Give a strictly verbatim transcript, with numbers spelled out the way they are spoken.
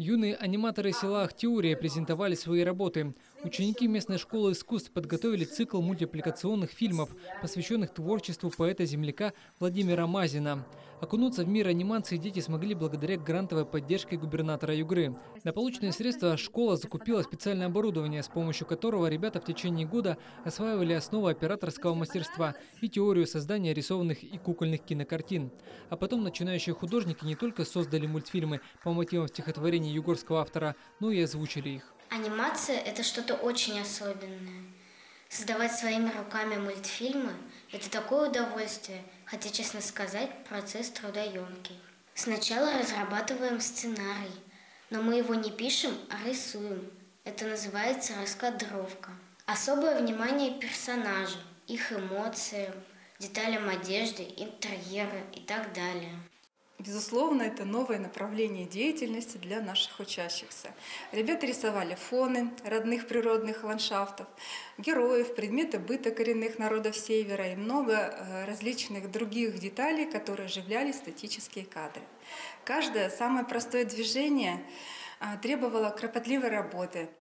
Юные аниматоры села Ахтиурия презентовали свои работы. Ученики местной школы искусств подготовили цикл мультипликационных фильмов, посвященных творчеству поэта-земляка Владимира Мазина. Окунуться в мир анимации дети смогли благодаря грантовой поддержке губернатора Югры. На полученные средства школа закупила специальное оборудование, с помощью которого ребята в течение года осваивали основы операторского мастерства и теорию создания рисованных и кукольных кинокартин. А потом начинающие художники не только создали мультфильмы по мотивам стихотворений югорского автора, но и озвучили их. Анимация – это что-то очень особенное. Создавать своими руками мультфильмы – это такое удовольствие, хотя, честно сказать, процесс трудоемкий. Сначала разрабатываем сценарий, но мы его не пишем, а рисуем. Это называется раскадровка. Особое внимание персонажам, их эмоциям, деталям одежды, интерьера и так далее. Безусловно, это новое направление деятельности для наших учащихся. Ребята рисовали фоны родных природных ландшафтов, героев, предметы быта коренных народов Севера и много различных других деталей, которые оживляли статические кадры. Каждое самое простое движение требовало кропотливой работы.